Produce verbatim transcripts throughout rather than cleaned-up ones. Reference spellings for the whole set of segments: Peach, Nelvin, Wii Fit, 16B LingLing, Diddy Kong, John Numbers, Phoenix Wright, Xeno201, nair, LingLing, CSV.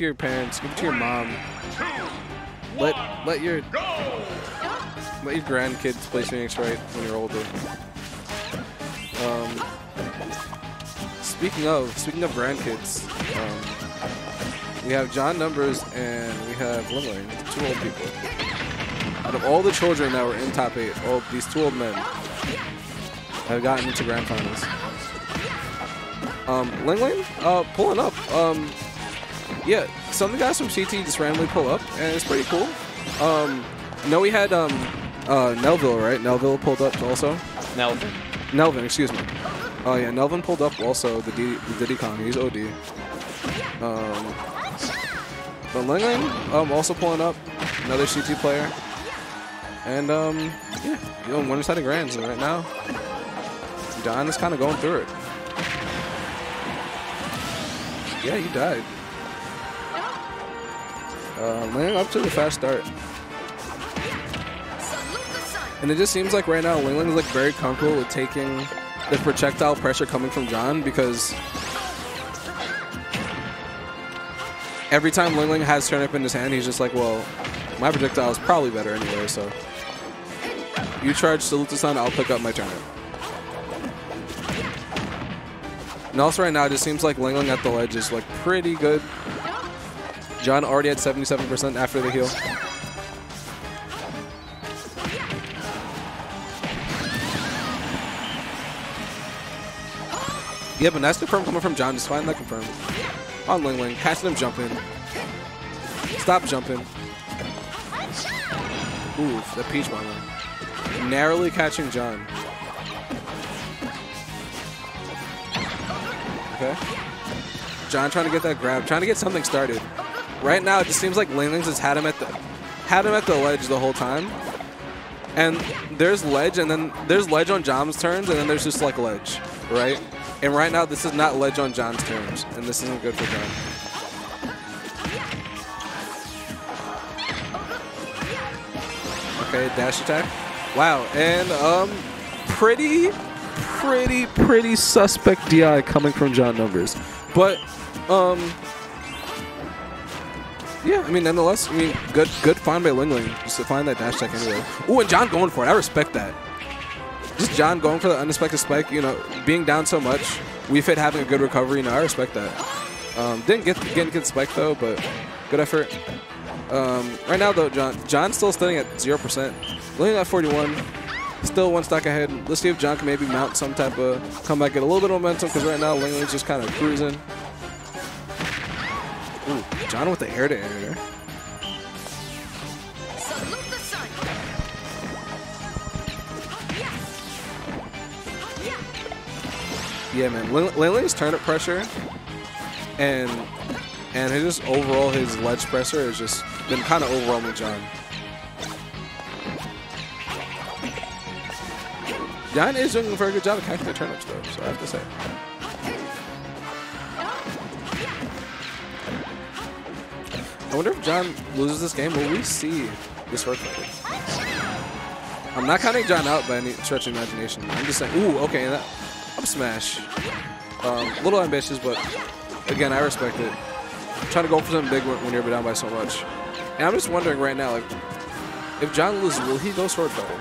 to your parents. Give it to your mom. Let let your let your grandkids play Phoenix Wright when you're older. Um, speaking of speaking of grandkids, um, we have John Numbers and we have LingLing, two old people. Out of all the children that were in top eight, all these two old men have gotten into grand finals. Um, LingLing, uh, pulling up. Um, yeah, some of the guys from C T just randomly pull up, and it's pretty cool. Um, no, we had um, uh, Nelvin, right? Nelvin pulled up also. Nelvin. Nelvin, excuse me. Oh uh, yeah, Nelvin pulled up also. The, D the Diddy Kong, he's O D. Um, but LingLing, um, also pulling up, another C T player. And um, yeah, you know, winner's had a grand, so right now, Don is kind of going through it. Yeah, you died. Uh, Ling up to the fast start. And it just seems like right now LingLing is like very comfortable with taking the projectile pressure coming from John, because every time LingLing has turn up in his hand, he's just like, well, my projectile is probably better anyway, so you charge Salutosan, I'll pick up my turn up. And also right now, it just seems like LingLing at the ledge is like pretty good. John already had seventy-seven percent after the heal. Yeah, but nice confirm coming from John. Just find that confirm on LingLing. Catching him jumping. Stop jumping. Ooh, the Peach bomber. Narrowly catching John. Okay. John trying to get that grab, trying to get something started. Right now, it just seems like LingLing's has had him at the had him at the ledge the whole time. And there's ledge, and then there's ledge on John's turns, and then there's just like ledge, right? And right now, this is not ledge on John's terms, and this isn't good for John. Okay, dash attack. Wow, and um, pretty. Pretty, pretty suspect D I coming from John Numbers, but um, yeah. I mean, nonetheless, I mean, good, good find by LingLing just to find that dash tech anyway. Ooh, and John going for it. I respect that. Just John going for the unexpected spike. You know, being down so much, Wii Fit having a good recovery. You know, I respect that. Um, didn't get didn't get spike though, but good effort. Um, right now though, John John's still standing at zero percent. LingLing at forty-one. Still one stock ahead. Let's see if John can maybe mount some type of comeback, get a little bit of momentum, because right now LingLing's just kind of cruising. Ooh, John with the air to air there. Yeah, man. LingLing's turnip pressure and and his just overall his ledge pressure has just been kind of overwhelming John. John is doing a very good job of catching the turnips, though, so I have to say. I wonder if John loses this game, will we see this work? I'm not counting John out by any stretch of imagination. I'm just saying, ooh, okay, that, up smash. Um, a little ambitious, but again, I respect it. I'm trying to go for something big when you're down by so much. And I'm just wondering right now, like, if John loses, will he go sword double?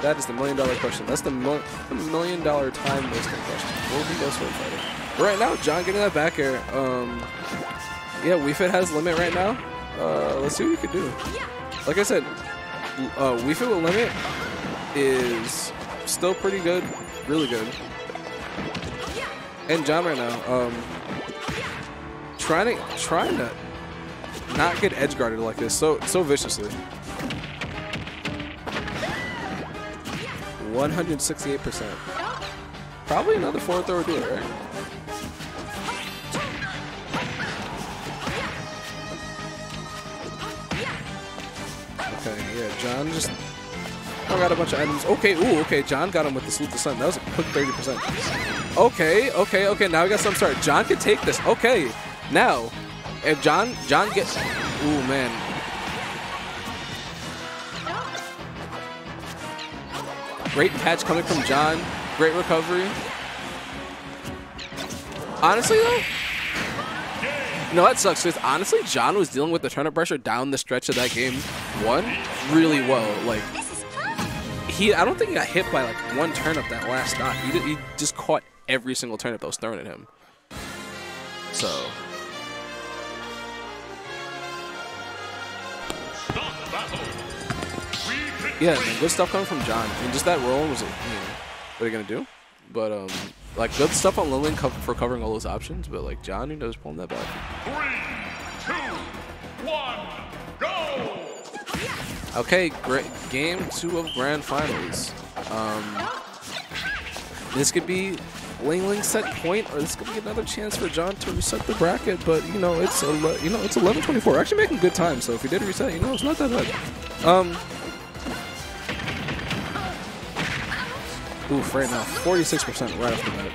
That is the million dollar question. That's the, mil the million dollar time wasting question. Will he go sword fighting? But right now, John getting that back air. Um, yeah, Wii Fit has limit right now. Uh, let's see what he could do. Like I said, uh, Wii Fit with limit is still pretty good, really good. And John right now, um, trying to trying to not get edge guarded like this so so viciously. one hundred sixty-eight percent. Probably another fourth throw do it, right? Okay, yeah, John just I got a bunch of items. Okay, ooh, okay, John got him with the Salute the Sun. That was a quick thirty percent. Okay, okay, okay, now we got some start. John can take this. Okay. Now, if John John gets ooh man. Great catch coming from John. Great recovery. Honestly, though, You know, that sucks because honestly, John was dealing with the turnip pressure down the stretch of that game one really well. Like, he, I don't think he got hit by like one turnip that last knock. He, did, he just caught every single turnip that was thrown at him. So. Yeah, man, good stuff coming from John. I mean, just that roll was, like, you know, what are you going to do? But, um, like, good stuff on LingLing for covering all those options. But, like, John, he knows pulling that back. Three, two, one, go! Okay, great. Game two of Grand Finals. Um, this could be LingLing set point, or this could be another chance for John to reset the bracket. But, you know, it's you know it's eleven twenty-four. We're actually making good time, so if he did reset, you know, it's not that bad. Um... Oof, right now, forty-six percent right off the bat.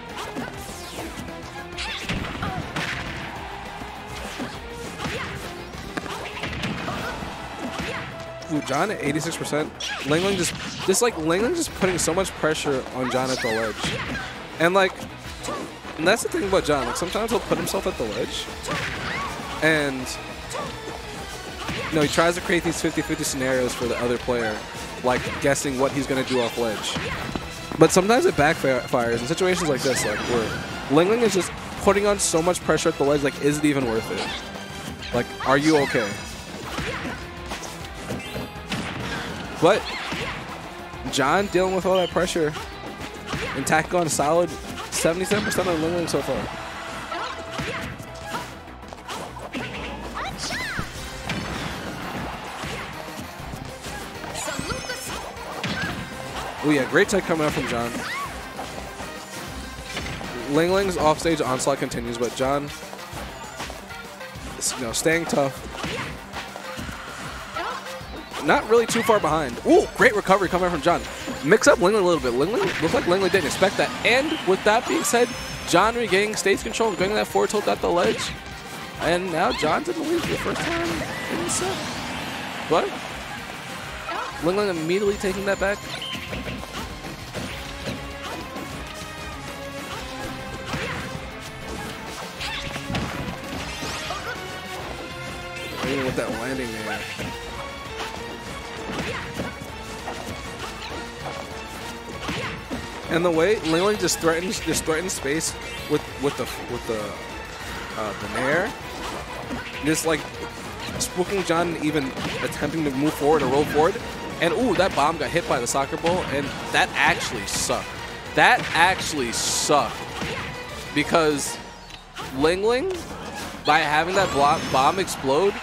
Ooh, John at eighty-six percent. LingLing just, just like, LingLing just putting so much pressure on John at the ledge. And like, and that's the thing about John, like sometimes he'll put himself at the ledge and, you know, he tries to create these fifty fifty scenarios for the other player, like guessing what he's gonna do off ledge. But sometimes it backfires in situations like this, like where LingLing is just putting on so much pressure at the ledge, like, is it even worth it? Like, are you okay? But John dealing with all that pressure and tacking on a solid seventy-seven percent on LingLing so far. Oh yeah, great tech coming out from John. LingLing's offstage onslaught continues, but John, you know, staying tough. Not really too far behind. Ooh, great recovery coming out from John. Mix up LingLing a little bit. LingLing looks like LingLing didn't expect that. And with that being said, John regaining stage control, going to that forward tilt at the ledge, and now John's in the lead for the first time in the set. But LingLing immediately taking that back. With that landing there. And the way LingLing just threatens, just threatens space with with the with the uh, the nair, just like spooking John, even attempting to move forward or roll forward. And ooh, that bomb got hit by the soccer ball, and that actually sucked. That actually sucked because LingLing, by having that block bomb explode,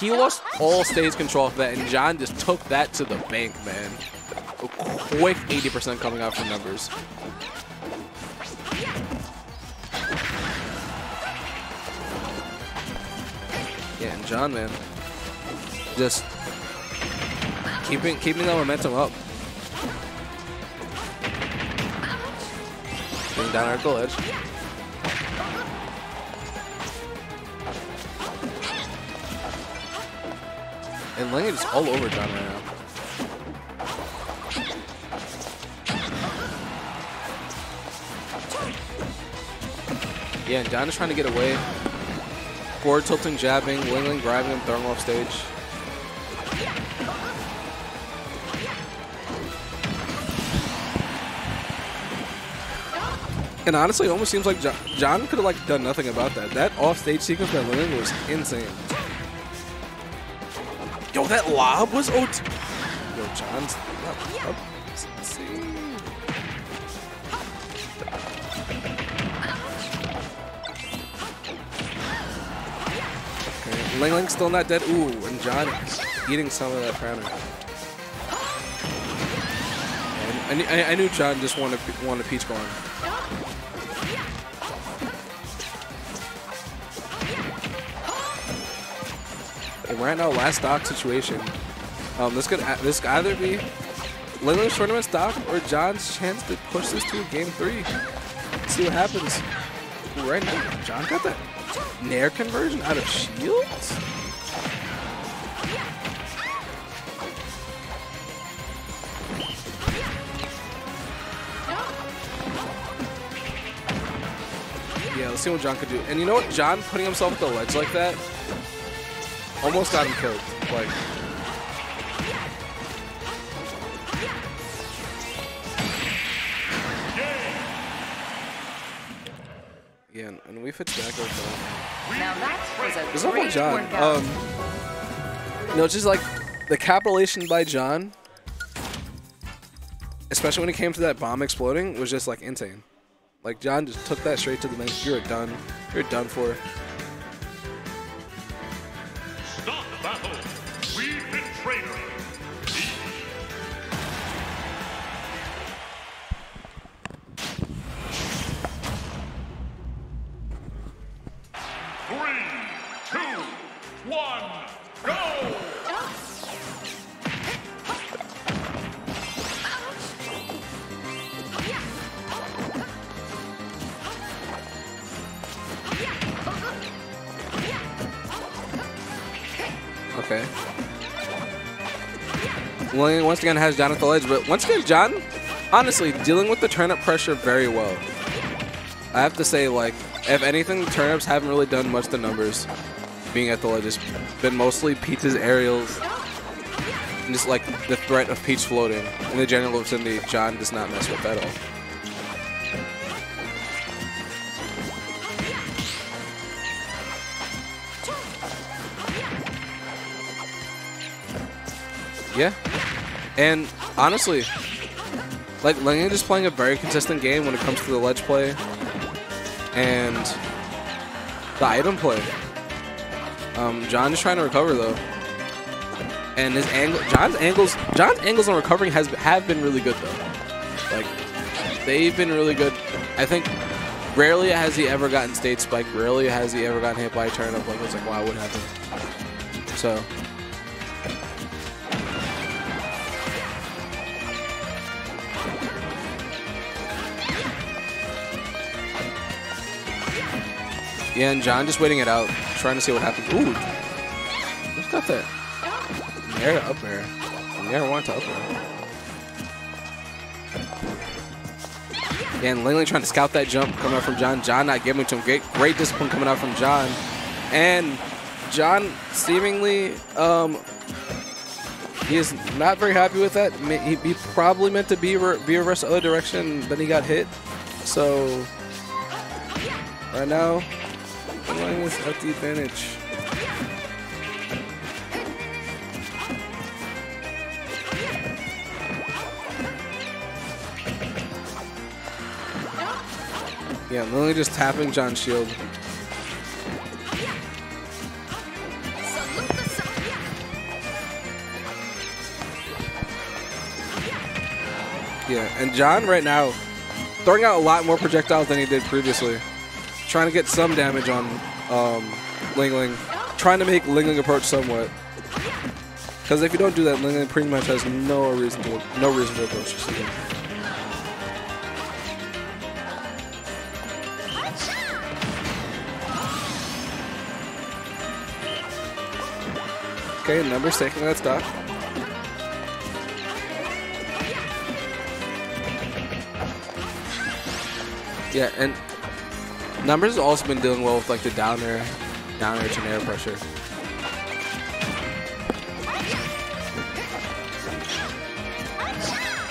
he lost all stage control of that, and John just took that to the bank, man. A quick eighty percent coming out from Numbers. Yeah, and John, man, just keeping keeping that momentum up. Getting down at the ledge. And LingLing is all over John right now. Yeah, and John is trying to get away. Forward tilting, jabbing, LingLing grabbing him, throwing him off stage. And honestly, it almost seems like John, John could have like done nothing about that. That off-stage sequence by LingLing was insane. Yo, that lob was O T. Yo, John's up, up. Let's see. Okay, LingLing's still not dead. Ooh, and John eating some of that counter. And I, I knew John just wanted wanted Peach going. Right now, last stock situation. Um, this could this could either be LingLing's tournament stock or John's chance to push this to game three. Let's see what happens. Right now, John got that nair conversion out of shields. Yeah, Let's see what John could do. And you know what? John putting himself at the ledge like that almost got him killed. Like, yeah, and we fit back over there. Now that was a great John. Workout. Um, you know, just like the capitulation by John, especially when it came to that bomb exploding, was just like insane. Like John just took that straight to the bank. You're done. You're done for. Stop the battle. We've been training. Three, two, one, go! Okay. William once again has John at the ledge, but once again, John, honestly, dealing with the turnip pressure very well. I have to say, like, if anything, the turnips haven't really done much to Numbers being at the ledge. It's been mostly Peach's aerials and just, like, the threat of Peach floating. In the general vicinity, John does not mess with at all. Yeah, and honestly, like LingLing is playing a very consistent game when it comes to the ledge play and the item play. Um, John is trying to recover though, and his angle, John's angles, John's angles on recovering has have been really good though. Like they've been really good. I think rarely has he ever gotten stage spike. Rarely has he ever gotten hit by a turnip. Like it's like wow, what happened? So. Yeah, and John just waiting it out, trying to see what happens. Ooh, what's got that? Nair to up air. Nair one to up air. Yeah, and LingLing trying to scout that jump coming out from John. John not giving it to him. Great, great discipline coming out from John. And John seemingly, um, he is not very happy with that. He, he probably meant to be, be reversed the other direction, but he got hit. So, right now, LingLing is at the advantage. Yeah, LingLing just tapping John's shield. Yeah, and John right now throwing out a lot more projectiles than he did previously. Trying to get some damage on um, LingLing. Trying to make LingLing approach somewhat. Because if you don't do that, LingLing pretty much has no reason to no reason to approach this again. Okay, Numbers taking that stock. Yeah, and Numbers has also been dealing well with like the down air, down air to air pressure.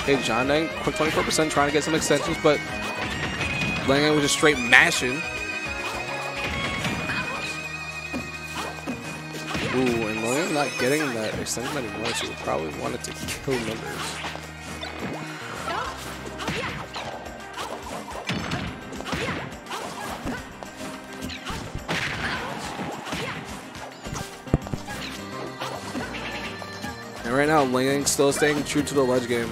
Okay, John Dang, quick twenty-four percent, trying to get some extensions, but LingLing was just straight mashing. Ooh, and LingLing not getting that extension that he wanted, so he probably wanted to kill Numbers. And right now, LingLing still staying true to the ledge game.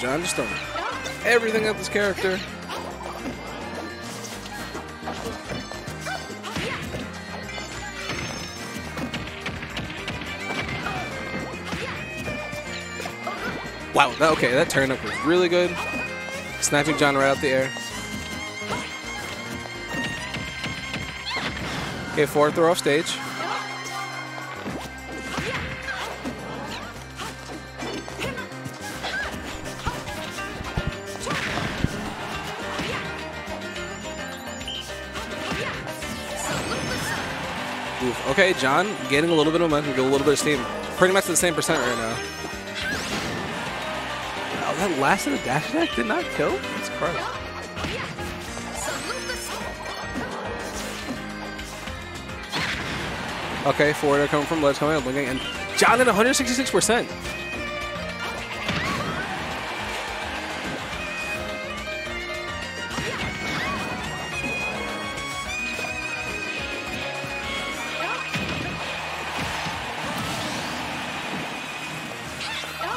John just throwing everything at this character. Wow, that, okay, that turn up was really good. Sniping John right out the air. Okay, forward throw off stage. Okay, John getting a little bit of momentum, get a little bit of steam. Pretty much the same percent right now. Wow, that last of the dash attack did not kill? That's crazy. Okay, forward air coming from ledge, coming up, and John at one hundred sixty-six percent.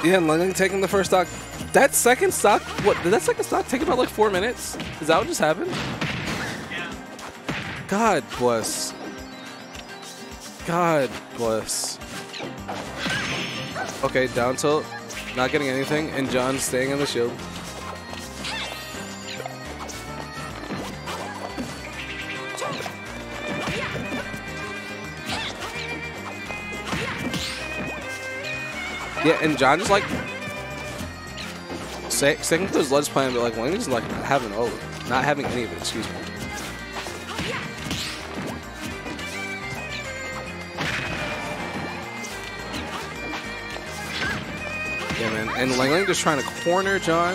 Yeah, LingLing taking the first stock. That second stock, what, did that second stock take about like four minutes? Is that what just happened? Yeah. God bless. God bless. Okay, down tilt. Not getting anything, and John staying in the shield. Yeah, and John just like say, sticking to those ledge plan, but like LingLing's like not having all of it, not having any of it. Excuse me. Yeah, man, and LingLing just trying to corner John.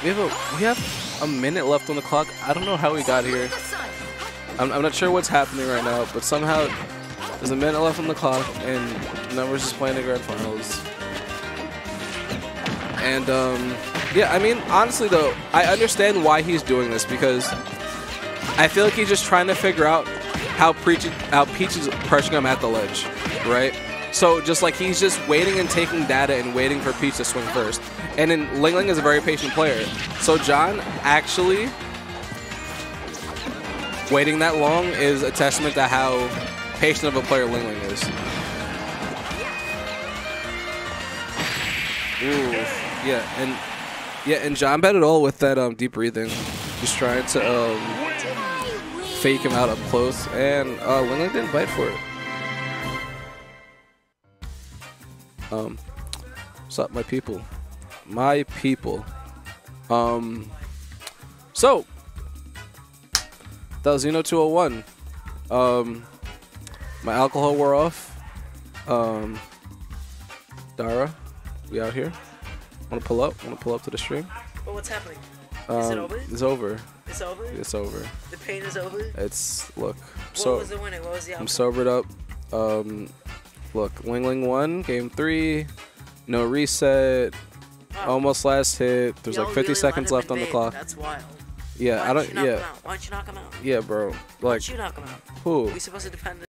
We have a we have a minute left on the clock. I don't know how we got here. I'm I'm not sure what's happening right now, but somehow. There's a minute left on the clock, and Numbers is playing the grand finals. And, um, yeah, I mean, honestly, though, I understand why he's doing this, because I feel like he's just trying to figure out how, Preach, how Peach is pressuring him at the ledge, right? So just like he's just waiting and taking data and waiting for Peach to swing first. And then LingLing is a very patient player. So John actually waiting that long is a testament to how patient of a player LingLing is. Ooh, yeah, and yeah, and John bet it all with that um, deep breathing. Just trying to um, fake him out up close, and uh, LingLing didn't bite for it. Um, what's up, my people? My people. Um, so that was Xeno two oh one. Um. My alcohol wore off. Um, Dara, we out here. Wanna pull up? Wanna pull up to the stream? Well, what's happening? Um, is it over? It's over. It's over? It's over. The pain is over? It's, look. What so, was the winner? What was the outcome? I'm sobered up. Um, look, LingLing won, game three. No reset. Wow. Almost last hit. There's like fifty really seconds left on made. the clock. That's wild. Yeah, Why I don't, you knock yeah. Him out? Why don't you knock him out? Yeah, bro. Like, Why don't you knock him out? Who? We're supposed to depend